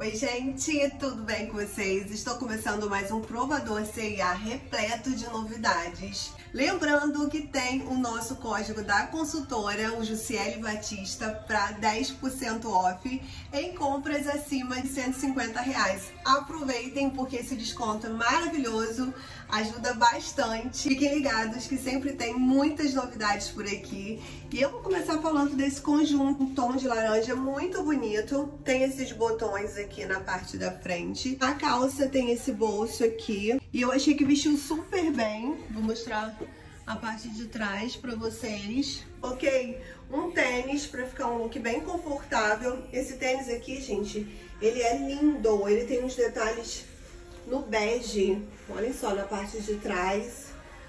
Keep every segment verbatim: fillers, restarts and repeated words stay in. Oi gente, tudo bem com vocês? Estou começando mais um provador C e A repleto de novidades. Lembrando que tem o nosso código da consultora, o Juciele Batista, para dez por cento off em compras acima de cento e cinquenta reais. Aproveitem porque esse desconto é maravilhoso, ajuda bastante. Fiquem ligados que sempre tem muitas novidades por aqui. E eu vou começar falando desse conjunto, um tom de laranja muito bonito. Tem esses botões aqui aqui na parte da frente. A calça tem esse bolso aqui e eu achei que vestiu super bem. Vou mostrar a parte de trás pra vocês. Ok, um tênis pra ficar um look bem confortável. Esse tênis aqui, gente, ele é lindo. Ele tem uns detalhes no bege. Olhem só na parte de trás.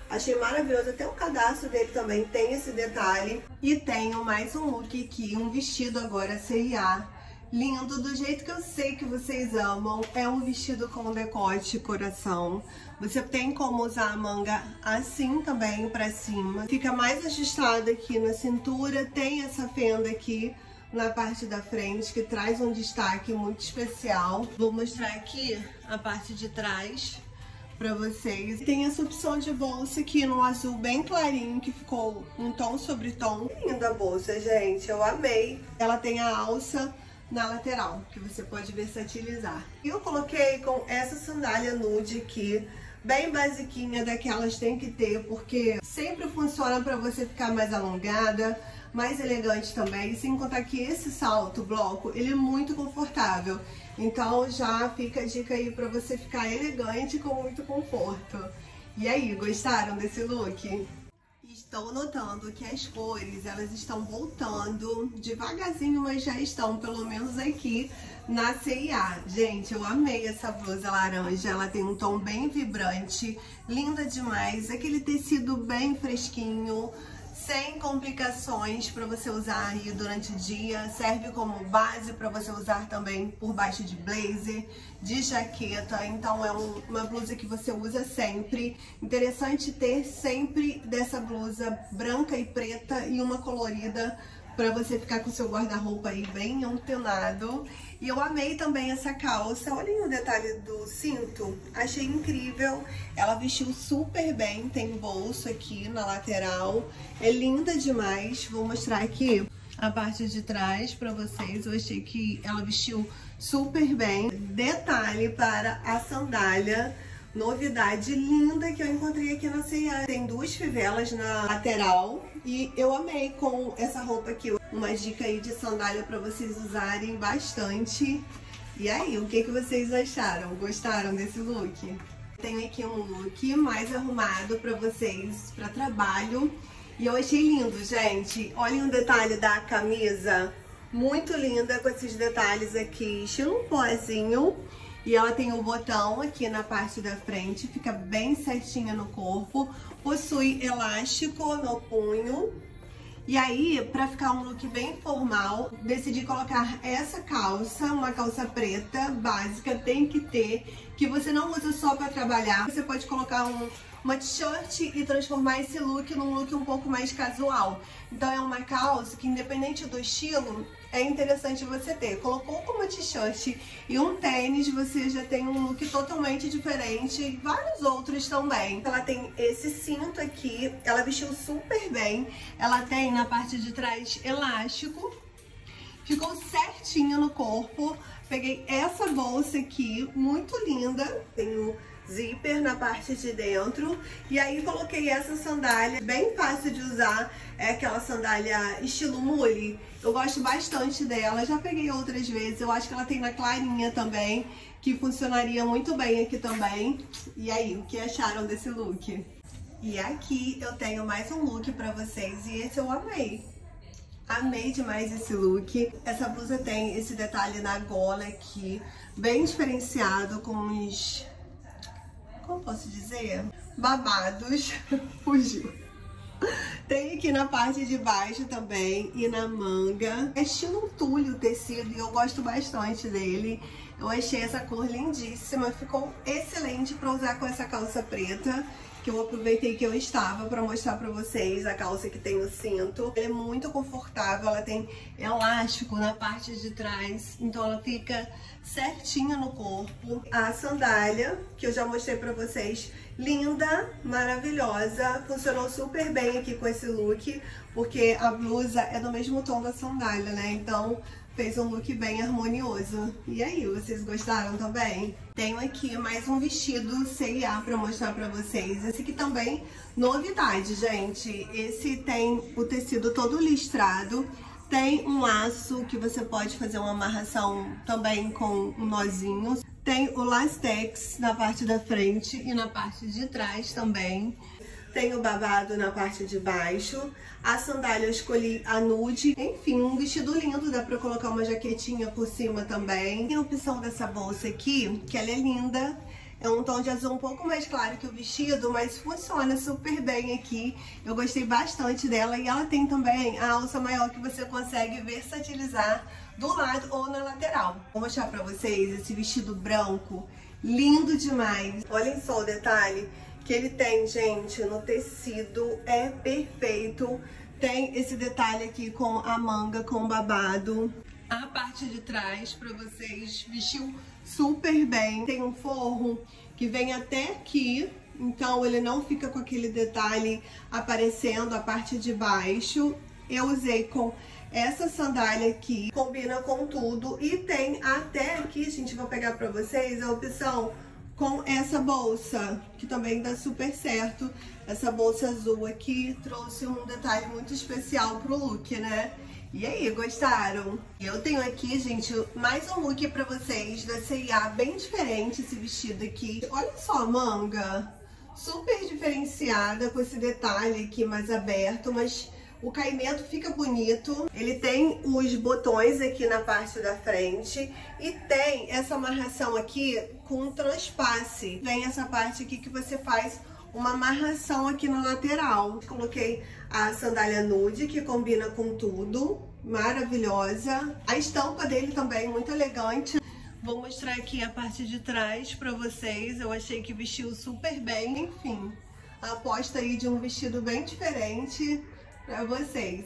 Achei maravilhoso, até o cadastro dele também tem esse detalhe. E tenho mais um look aqui, um vestido agora C e A. Lindo, do jeito que eu sei que vocês amam. É um vestido com decote coração. Você tem como usar a manga assim também pra cima. Fica mais ajustada aqui na cintura. Tem essa fenda aqui na parte da frente que traz um destaque muito especial. Vou mostrar aqui a parte de trás pra vocês. Tem essa opção de bolsa aqui no azul bem clarinho, que ficou um tom sobre tom. Linda a bolsa, gente. Eu amei. Ela tem a alça na lateral, que você pode versatilizar. E eu coloquei com essa sandália nude aqui, bem basiquinha, daquelas tem que ter, porque sempre funciona pra você ficar mais alongada, mais elegante também, sem contar que esse salto bloco, ele é muito confortável. Então já fica a dica aí pra você ficar elegante com muito conforto. E aí, gostaram desse look? Estou notando que as cores, elas estão voltando devagarzinho, mas já estão, pelo menos aqui na C e A. Gente, eu amei essa blusa laranja, ela tem um tom bem vibrante, linda demais, aquele tecido bem fresquinho, sem complicações para você usar aí durante o dia. Serve como base para você usar também por baixo de blazer, de jaqueta. Então é um, uma blusa que você usa sempre. Interessante ter sempre dessa blusa branca e preta e uma colorida para você ficar com seu guarda-roupa aí bem antenado. E eu amei também essa calça. Olhem o detalhe do cinto. Achei incrível. Ela vestiu super bem. Tem bolso aqui na lateral. É linda demais. Vou mostrar aqui a parte de trás pra vocês. Eu achei que ela vestiu super bem. Detalhe para a sandália. Novidade linda que eu encontrei aqui na C e A. Tem duas fivelas na lateral e eu amei com essa roupa aqui. Uma dica aí de sandália para vocês usarem bastante. E aí, o que, que vocês acharam? Gostaram desse look? Tenho aqui um look mais arrumado para vocês, para trabalho. E eu achei lindo, gente. Olhem o detalhe da camisa. Muito linda com esses detalhes aqui. Estilo um pozinho. E ela tem o botão aqui na parte da frente, fica bem certinha no corpo. Possui elástico no punho. E aí, pra ficar um look bem formal, decidi colocar essa calça, uma calça preta básica, tem que ter, que você não usa só pra trabalhar. Você pode colocar um, uma t-shirt e transformar esse look num look um pouco mais casual. Então é uma calça que, independente do estilo, é interessante você ter. Colocou como t-shirt e um tênis, você já tem um look totalmente diferente e vários outros também. Ela tem esse cinto aqui, ela vestiu super bem. Ela tem na parte de trás elástico, ficou certinha no corpo. Peguei essa bolsa aqui, muito linda. Tem o zíper na parte de dentro. E aí coloquei essa sandália, bem fácil de usar. É aquela sandália estilo mule. Eu gosto bastante dela, já peguei outras vezes. Eu acho que ela tem na clarinha também, que funcionaria muito bem aqui também. E aí, o que acharam desse look? E aqui eu tenho mais um look pra vocês e esse eu amei. Amei demais esse look. Essa blusa tem esse detalhe na gola aqui, bem diferenciado, com uns... como posso dizer? Babados. Fugiu. Tem aqui na parte de baixo também e na manga. É estilo um tule o tecido e eu gosto bastante dele. Eu achei essa cor lindíssima. Ficou excelente pra usar com essa calça preta, que eu aproveitei que eu estava para mostrar pra vocês a calça que tem o cinto. Ela é muito confortável, ela tem elástico na parte de trás, então ela fica certinha no corpo. A sandália, que eu já mostrei pra vocês, linda, maravilhosa, funcionou super bem aqui com esse look, porque a blusa é do mesmo tom da sandália, né? Então fez um look bem harmonioso. E aí, vocês gostaram também? Tenho aqui mais um vestido C e A pra mostrar pra vocês. Esse aqui também, novidade, gente. Esse tem o tecido todo listrado. Tem um laço que você pode fazer uma amarração também com um nozinho. Tem o lastex na parte da frente e na parte de trás também. Tem o babado na parte de baixo. A sandália eu escolhi a nude. Enfim, um vestido lindo. Dá pra colocar uma jaquetinha por cima também. Tem a opção dessa bolsa aqui, que ela é linda. É um tom de azul um pouco mais claro que o vestido, mas funciona super bem aqui. Eu gostei bastante dela. E ela tem também a alça maior que você consegue versatilizar do lado ou na lateral. Vou mostrar pra vocês esse vestido branco. Lindo demais. Olhem só o detalhe que ele tem, gente, no tecido, é perfeito. Tem esse detalhe aqui com a manga, com babado. A parte de trás, pra vocês, vestiu super bem. Tem um forro que vem até aqui, então ele não fica com aquele detalhe aparecendo a parte de baixo. Eu usei com essa sandália aqui, combina com tudo. E tem até aqui, gente, vou pegar pra vocês a opção com essa bolsa, que também dá super certo. Essa bolsa azul aqui trouxe um detalhe muito especial pro look, né? E aí, gostaram? Eu tenho aqui, gente, mais um look pra vocês da C e A, bem diferente esse vestido aqui. Olha só a manga, super diferenciada, com esse detalhe aqui mais aberto, mas o caimento fica bonito. Ele tem os botões aqui na parte da frente e tem essa amarração aqui com transpasse. Tem essa parte aqui que você faz uma amarração aqui na lateral. Coloquei a sandália nude, que combina com tudo. Maravilhosa. A estampa dele também é muito elegante. Vou mostrar aqui a parte de trás pra vocês. Eu achei que vestiu super bem. Enfim, a aposta aí de um vestido bem diferente pra vocês.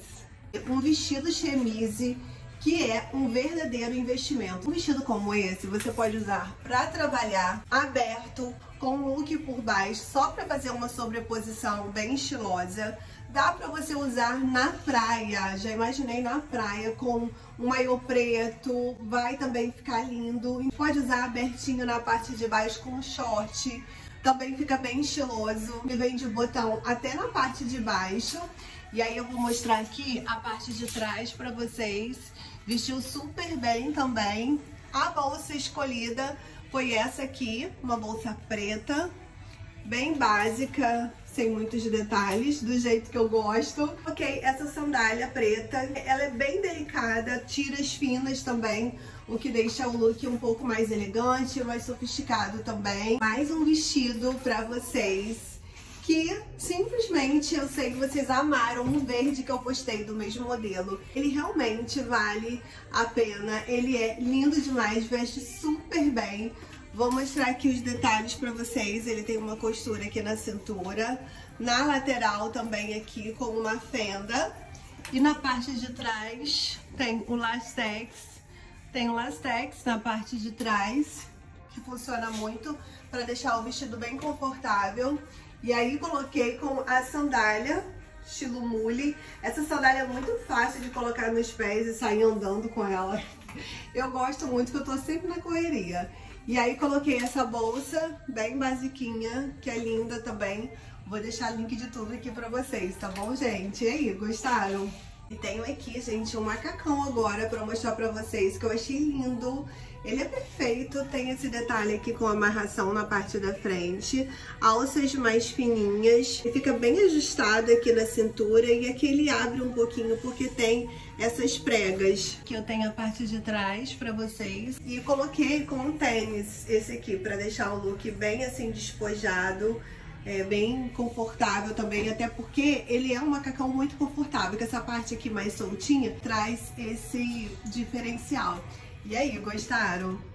Um vestido chemise, que é um verdadeiro investimento. Um vestido como esse você pode usar pra trabalhar, aberto, com um look por baixo, só pra fazer uma sobreposição bem estilosa. Dá pra você usar na praia, já imaginei na praia com um maiô preto, vai também ficar lindo. Pode usar abertinho na parte de baixo com short, também fica bem estiloso. Ele vem de botão até na parte de baixo. E aí eu vou mostrar aqui a parte de trás pra vocês. Vestiu super bem também. A bolsa escolhida foi essa aqui, uma bolsa preta, bem básica, sem muitos detalhes, do jeito que eu gosto. Ok, essa sandália preta, ela é bem delicada, tiras finas também, o que deixa o look um pouco mais elegante, mais sofisticado também. Mais um vestido pra vocês, que simplesmente eu sei que vocês amaram o verde que eu postei do mesmo modelo. Ele realmente vale a pena, ele é lindo demais, veste super bem. Vou mostrar aqui os detalhes pra vocês. Ele tem uma costura aqui na cintura, na lateral também aqui com uma fenda. E na parte de trás tem o lastex, tem o lastex na parte de trás, que funciona muito pra deixar o vestido bem confortável. E aí coloquei com a sandália, estilo mule. Essa sandália é muito fácil de colocar nos pés e sair andando com ela. Eu gosto muito, que eu tô sempre na correria. E aí coloquei essa bolsa, bem basiquinha, que é linda também. Vou deixar link de tudo aqui pra vocês, tá bom, gente? E aí, gostaram? E tenho aqui, gente, um macacão agora pra mostrar pra vocês, que eu achei lindo. Ele é perfeito, tem esse detalhe aqui com amarração na parte da frente, alças mais fininhas, e fica bem ajustado aqui na cintura, e aqui ele abre um pouquinho porque tem essas pregas. Aqui eu tenho a parte de trás pra vocês, e coloquei com um tênis esse aqui pra deixar o look bem assim despojado. É bem confortável também, até porque ele é um macacão muito confortável, que essa parte aqui mais soltinha traz esse diferencial. E aí, gostaram?